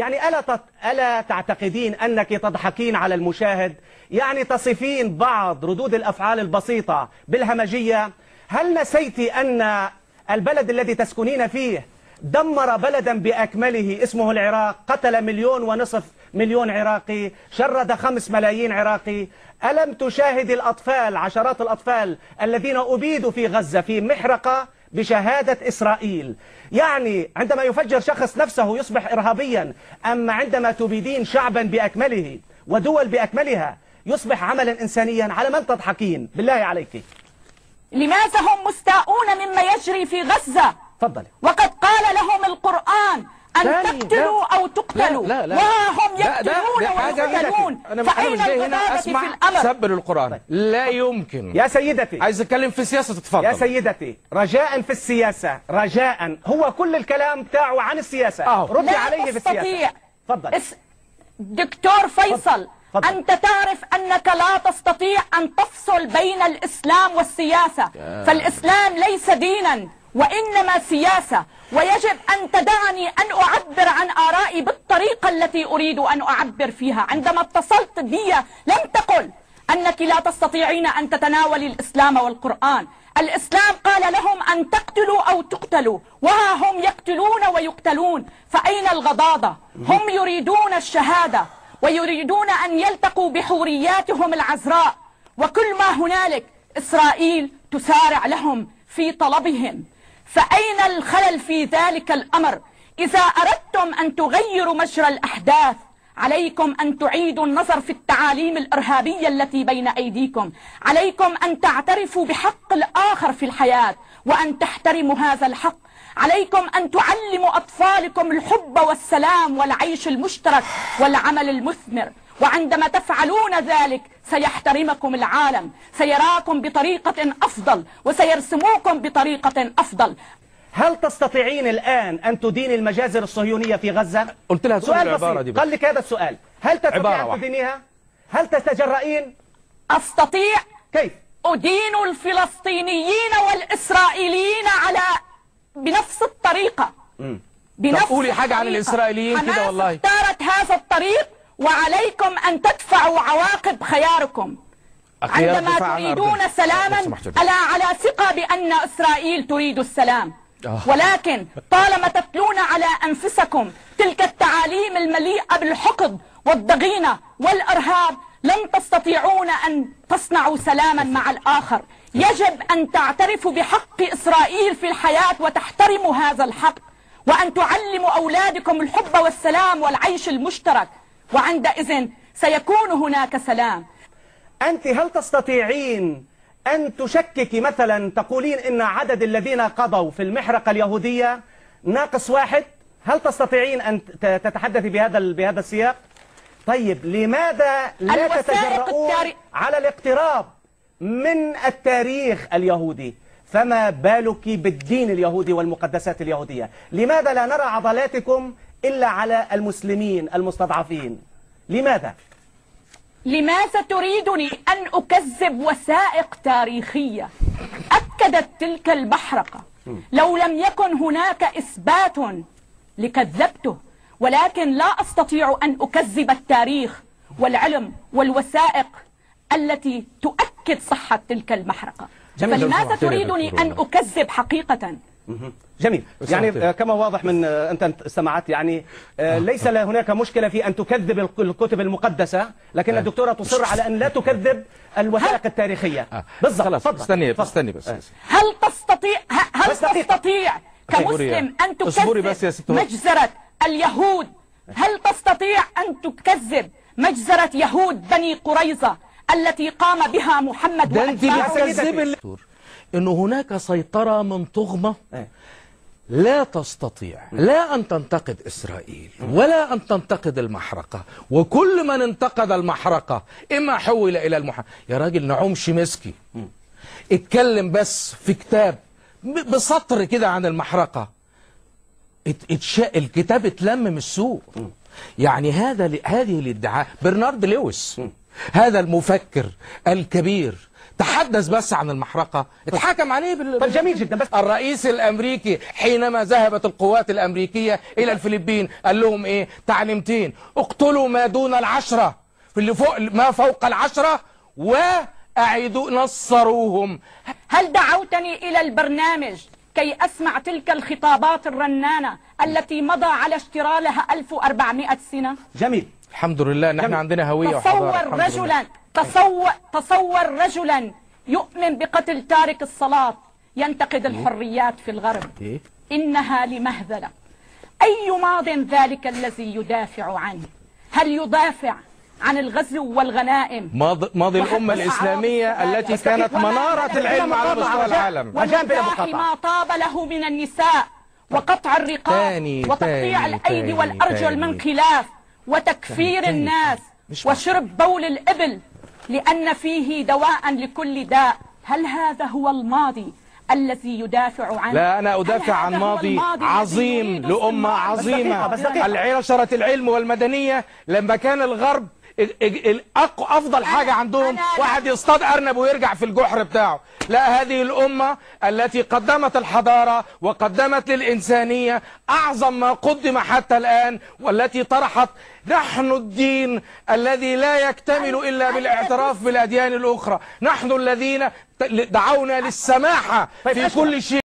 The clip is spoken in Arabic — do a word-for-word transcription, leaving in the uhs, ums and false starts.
يعني ألا تت... ألا تعتقدين أنك تضحكين على المشاهد؟ يعني تصفين بعض ردود الأفعال البسيطة بالهمجية. هل نسيت أن البلد الذي تسكنين فيه دمر بلدا بأكمله اسمه العراق، قتل مليون ونصف مليون عراقي، شرد خمس ملايين عراقي؟ ألم تشاهد الأطفال، عشرات الأطفال الذين أبيدوا في غزة في محرقة بشهادة إسرائيل؟ يعني عندما يفجر شخص نفسه يصبح إرهابيا، أما عندما تبيدين شعبا بأكمله ودول بأكملها يصبح عملا إنسانيا. على من تضحكين بالله عليك؟ لماذا هم مستاءون مما يجري في غزة؟ تفضلي. وقد قال لهم القرآن أن تقتلوا أو تقتلوا، لا لا لا وهم يقتلون ويقتلون، فأين العدالة في الأمر؟ سب للقرآن لا يمكن. يا سيدتي، عايز أتكلم في السياسة تتفضل. يا سيدتي رجاء في السياسة، رجاء، هو كل الكلام بتاعه عن السياسة، ردي عليه في السياسة. تفضل. اس... دكتور فيصل، فضل. أنت تعرف أنك لا تستطيع أن تفصل بين الإسلام والسياسة، فالإسلام ليس دينا وإنما سياسة، ويجب أن تدعني أن أعبر عن آرائي بالطريقة التي أريد أن أعبر فيها. عندما اتصلت بي لم تقل أنك لا تستطيعين أن تتناولي الإسلام والقرآن. الإسلام قال لهم أن تقتلوا أو تقتلوا، وها هم يقتلون ويقتلون، فأين الغضاضة؟ هم يريدون الشهادة ويريدون أن يلتقوا بحورياتهم العذراء، وكل ما هنالك إسرائيل تسارع لهم في طلبهم. فأين الخلل في ذلك الأمر؟ إذا أردتم أن تغيروا مجرى الأحداث عليكم أن تعيدوا النظر في التعاليم الإرهابية التي بين أيديكم. عليكم أن تعترفوا بحق الآخر في الحياة وأن تحترموا هذا الحق. عليكم أن تعلموا أطفالكم الحب والسلام والعيش المشترك والعمل المثمر، وعندما تفعلون ذلك سيحترمكم العالم، سيراكم بطريقة أفضل وسيرسموكم بطريقة أفضل. هل تستطيعين الآن أن تديني المجازر الصهيونية في غزة؟ قلت لها سؤال العبارة دي بس. قال لك هذا السؤال، هل تستطيع أن تدينيها؟ هل تستجرئين؟ أستطيع. كيف؟ أدين الفلسطينيين والإسرائيليين على بنفس الطريقة. امم بنفس قولي حاجة عن الإسرائيليين كده. والله اختارت هذا الطريق، وعليكم أن تدفعوا عواقب خياركم. عندما تريدون سلاما ألا على ثقة بأن إسرائيل تريد السلام، ولكن طالما تتلون على أنفسكم تلك التعاليم المليئة بالحقد والضغينة والإرهاب لن تستطيعون أن تصنعوا سلاما مع الآخر. يجب أن تعترفوا بحق إسرائيل في الحياة وتحترموا هذا الحق، وأن تعلموا أولادكم الحب والسلام والعيش المشترك، وعندئذ سيكون هناك سلام. أنت هل تستطيعين أن تشككي مثلا، تقولين إن عدد الذين قضوا في المحرقة اليهودية ناقص واحد؟ هل تستطيعين أن تتحدثي بهذا بهذا السياق؟ طيب لماذا لا تتجرؤون على الاقتراب من التاريخ اليهودي؟ فما بالك بالدين اليهودي والمقدسات اليهودية؟ لماذا لا نرى عضلاتكم إلا على المسلمين المستضعفين؟ لماذا؟ لماذا تريدني أن أكذب وثائق تاريخية أكدت تلك المحرقة؟ لو لم يكن هناك إثبات لكذبته، ولكن لا أستطيع أن أكذب التاريخ والعلم والوثائق التي تؤكد صحة تلك المحرقة. فلماذا تريدني أن أكذب حقيقة؟ جميل. يعني كما واضح من أنت استمعت، يعني ليس هناك مشكلة في أن تكذب الكتب المقدسة، لكن الدكتورة تصر على أن لا تكذب الوثائق التاريخية. بالضبط. استني بس استني بس. هل تستطيع هل تستطيع كمسلم أن تكذب مجزرة اليهود؟ هل تستطيع أن تكذب مجزرة يهود بني قريظة التي قام بها محمد وأتباعه؟ أن هناك سيطرة من طغمة لا تستطيع لا أن تنتقد إسرائيل ولا أن تنتقد المحرقة، وكل من انتقد المحرقة إما حول إلى المحرقة. يا راجل، نعوم شمسكي اتكلم بس في كتاب بسطر كده عن المحرقة، الكتاب اتلم من السوق. يعني هذا هذه الادعاء برنارد لويس، هذا المفكر الكبير تحدث بس عن المحرقة اتحكم عليه بال... طب جميل جدا. بس الرئيس الأمريكي حينما ذهبت القوات الأمريكية إلى الفلبين قال لهم إيه؟ تعليمتين: اقتلوا ما دون العشرة، في اللي فوق ما فوق العشرة، وأعيدوا نصروهم. هل دعوتني إلى البرنامج كي أسمع تلك الخطابات الرنانة التي مضى على اشترار لها ألف وأربعمائة سنة؟ جميل، الحمد لله نحن عندنا هوية وحضارة. تصور رجلا تصور تصور رجلا يؤمن بقتل تارك الصلاة ينتقد الحريات في الغرب. إنها لمهزلة. أي ماض ذلك الذي يدافع عنه؟ هل يدافع عن الغزو والغنائم؟ ماضي ماض الأمة الإسلامية التي كانت منارة العلم على مستوى العالم، وجنبها ما طاب له من النساء وقطع الرقاب وتقطيع الأيدي والأرجل من خلاف وتكفير الناس وشرب بول الإبل لأن فيه دواء لكل داء. هل هذا هو الماضي الذي يدافع عنه؟ لا، أنا أدافع عن ماضي عظيم لأمة عظيمة، العشرة العلم والمدنية. لما كان الغرب أفضل حاجة عندهم واحد يصطاد أرنب ويرجع في الجحر بتاعه، لا، هذه الأمة التي قدمت الحضارة وقدمت للإنسانية أعظم ما قدم حتى الآن، والتي طرحت نحن الدين الذي لا يكتمل إلا بالاعتراف بالأديان الأخرى، نحن الذين دعونا للسماحة في كل شيء.